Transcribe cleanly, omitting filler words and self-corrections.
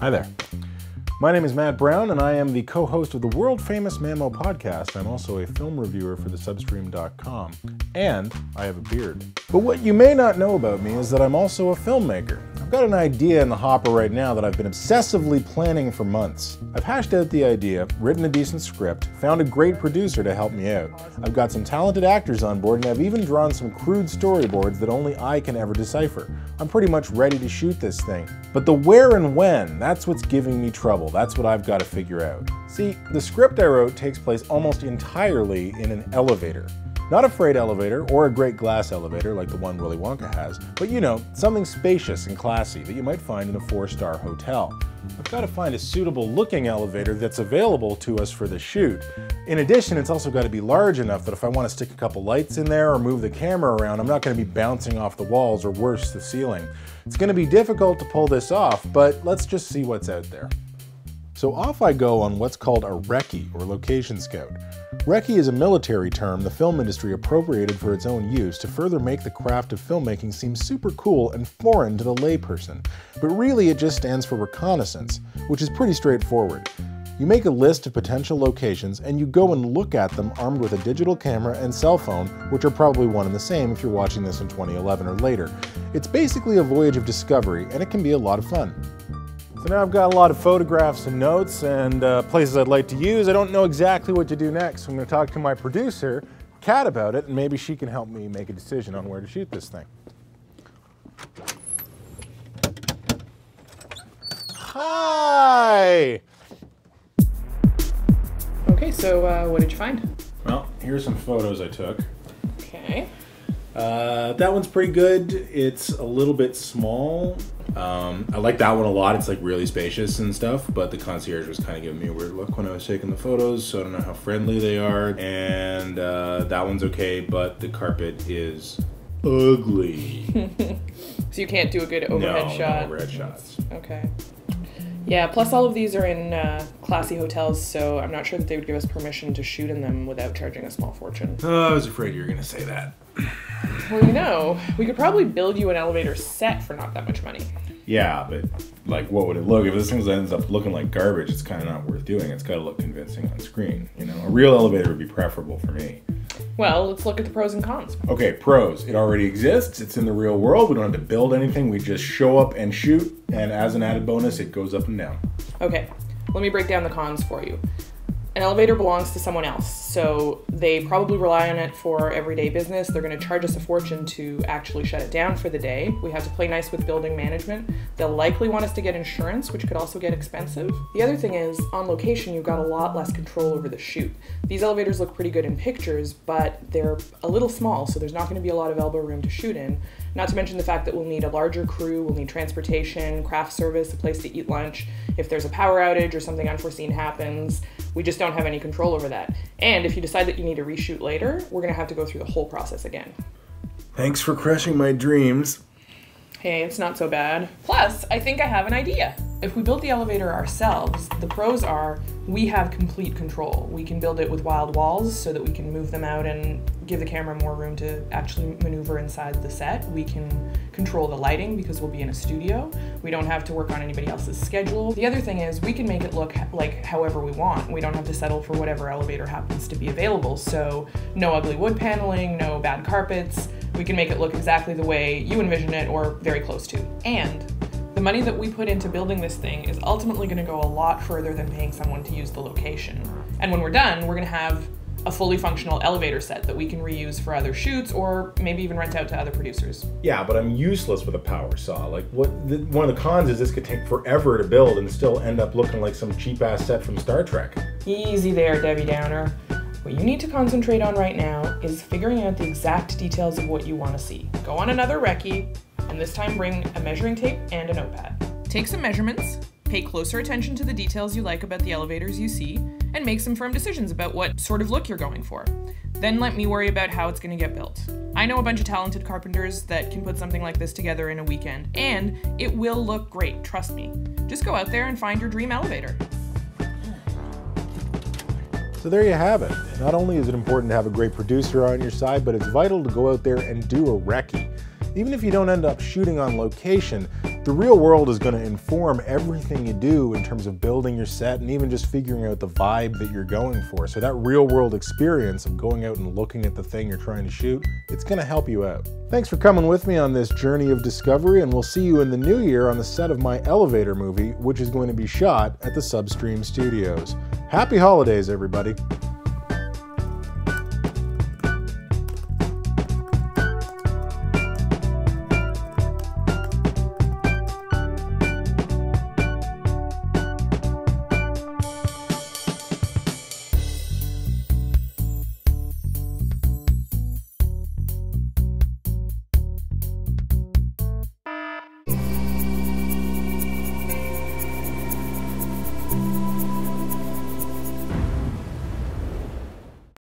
Hi there. My name is Matt Brown, and I am the co-host of the world-famous MAMO podcast. I'm also a film reviewer for thesubstream.com, and I have a beard. But what you may not know about me is that I'm also a filmmaker. I've got an idea in the hopper right now that I've been obsessively planning for months. I've hashed out the idea, written a decent script, found a great producer to help me out. I've got some talented actors on board, and I've even drawn some crude storyboards that only I can ever decipher. I'm pretty much ready to shoot this thing. But the where and when, that's what's giving me trouble. That's what I've got to figure out. See, the script I wrote takes place almost entirely in an elevator. Not a freight elevator or a great glass elevator like the one Willy Wonka has, but you know, something spacious and classy that you might find in a four-star hotel. I've got to find a suitable looking elevator that's available to us for the shoot. In addition, it's also got to be large enough that if I want to stick a couple lights in there or move the camera around, I'm not going to be bouncing off the walls or worse, the ceiling. It's going to be difficult to pull this off, but let's just see what's out there. So off I go on what's called a recce, or location scout. Recce is a military term the film industry appropriated for its own use to further make the craft of filmmaking seem super cool and foreign to the layperson, but really it just stands for reconnaissance, which is pretty straightforward. You make a list of potential locations and you go and look at them armed with a digital camera and cell phone, which are probably one and the same if you're watching this in 2011 or later. It's basically a voyage of discovery, and it can be a lot of fun. So now I've got a lot of photographs and notes and places I'd like to use. I don't know exactly what to do next, so I'm going to talk to my producer, Kat, about it, and maybe she can help me make a decision on where to shoot this thing. Hi! Okay, so what did you find? Well, here's some photos I took. Okay. That one's pretty good. It's a little bit small. I like that one a lot. It's like really spacious and stuff, but the concierge was kind of giving me a weird look when I was taking the photos, so I don't know how friendly they are. And that one's okay, but the carpet is ugly. So you can't do a good overhead shot? No overhead shots. Okay. Yeah, plus all of these are in classy hotels, so I'm not sure that they would give us permission to shoot in them without charging a small fortune. Oh, I was afraid you were going to say that. Well, you know, we could probably build you an elevator set for not that much money. Yeah, but, like, what would it look? If this thing ends up looking like garbage, it's kind of not worth doing. It's got to look convincing on screen, you know? A real elevator would be preferable for me. Well, let's look at the pros and cons. Okay, pros. It already exists. It's in the real world. We don't have to build anything. We just show up and shoot, and as an added bonus, it goes up and down. Okay, let me break down the cons for you. An elevator belongs to someone else, so they probably rely on it for everyday business. They're going to charge us a fortune to actually shut it down for the day. We have to play nice with building management. They'll likely want us to get insurance, which could also get expensive. The other thing is, on location, you've got a lot less control over the shoot. These elevators look pretty good in pictures, but they're a little small, so there's not going to be a lot of elbow room to shoot in. Not to mention the fact that we'll need a larger crew, we'll need transportation, craft service, a place to eat lunch. If there's a power outage or something unforeseen happens, we just don't have any control over that. And if you decide that you need to reshoot later, we're gonna have to go through the whole process again. Thanks for crushing my dreams. Hey, it's not so bad. Plus, I think I have an idea. If we build the elevator ourselves, the pros are we have complete control. We can build it with wild walls so that we can move them out and give the camera more room to actually maneuver inside the set. We can control the lighting because we'll be in a studio. We don't have to work on anybody else's schedule. The other thing is we can make it look like however we want. We don't have to settle for whatever elevator happens to be available. So no ugly wood paneling, no bad carpets. We can make it look exactly the way you envision it or very close to. And the money that we put into building this thing is ultimately going to go a lot further than paying someone to use the location. And when we're done, we're going to have a fully functional elevator set that we can reuse for other shoots or maybe even rent out to other producers. Yeah, but I'm useless with a power saw. Like, one of the cons is this could take forever to build and still end up looking like some cheap-ass set from Star Trek. Easy there, Debbie Downer. What you need to concentrate on right now is figuring out the exact details of what you want to see. Go on another recce, and this time bring a measuring tape and a notepad. Take some measurements, pay closer attention to the details you like about the elevators you see, and make some firm decisions about what sort of look you're going for. Then let me worry about how it's going to get built. I know a bunch of talented carpenters that can put something like this together in a weekend, and it will look great, trust me. Just go out there and find your dream elevator. So there you have it. Not only is it important to have a great producer on your side, but it's vital to go out there and do a recce. Even if you don't end up shooting on location, the real world is going to inform everything you do in terms of building your set and even just figuring out the vibe that you're going for. So that real world experience of going out and looking at the thing you're trying to shoot, it's going to help you out. Thanks for coming with me on this journey of discovery, and we'll see you in the new year on the set of my Elevator movie, which is going to be shot at the Substream Studios. Happy holidays, everybody.